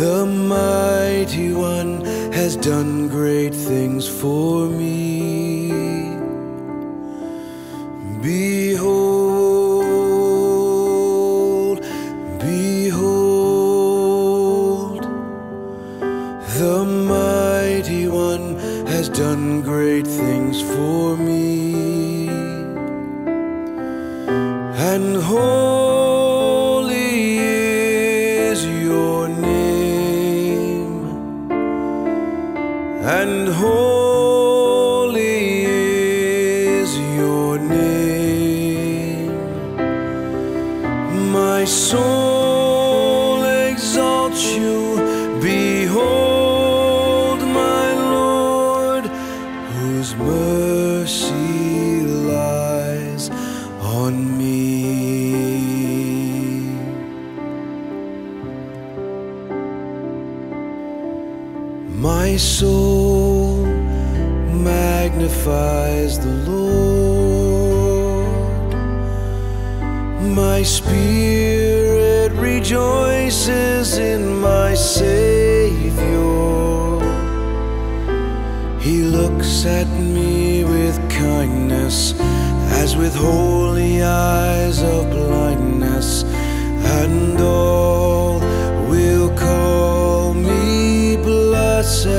The Mighty One has done great things for me. Behold, behold, the Mighty One has done great things for me. And holy is your name, and holy is your name. My soul exalts you. Behold, my Lord, whose mercy lies on me. My soul magnifies the Lord. My spirit rejoices in my Savior. He looks at me with kindness, as with holy eyes of blindness, and all will call me blessed.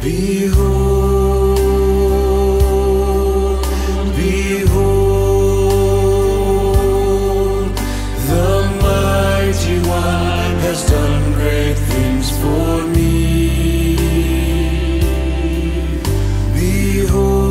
Behold, behold, the Mighty One has done great things for me. Behold.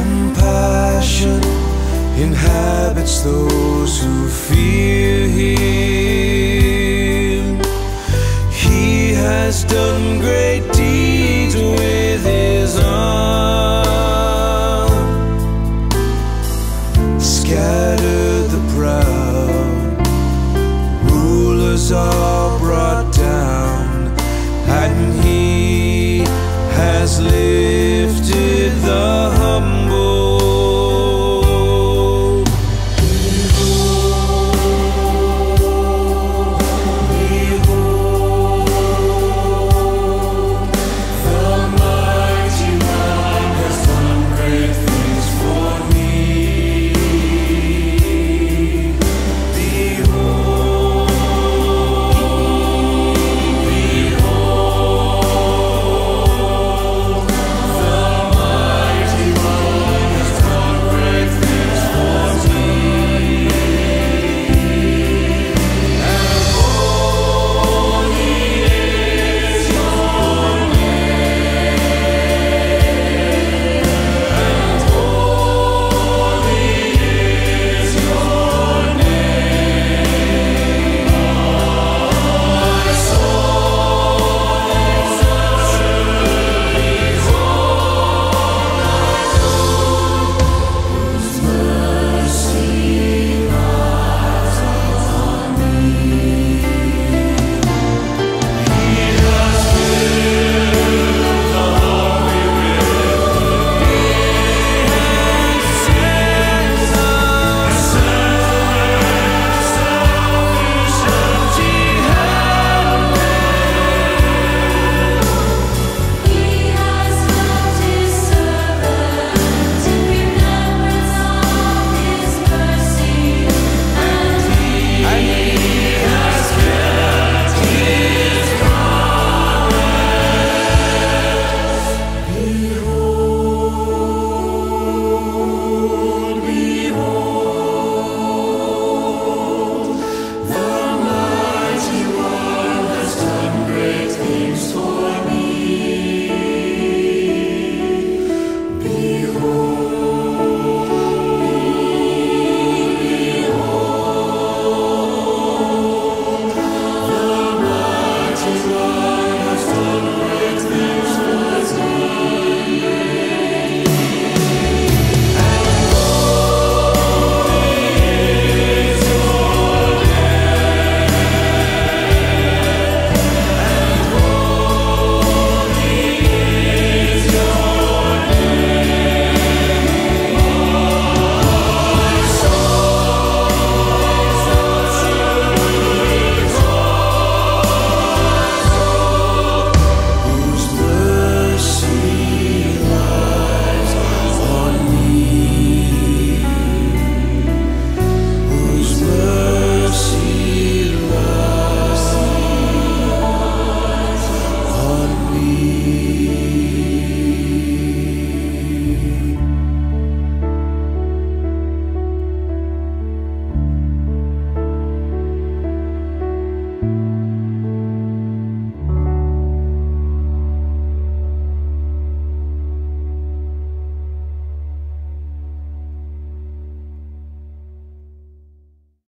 Compassion inhabits those who fear Him. He has done great things.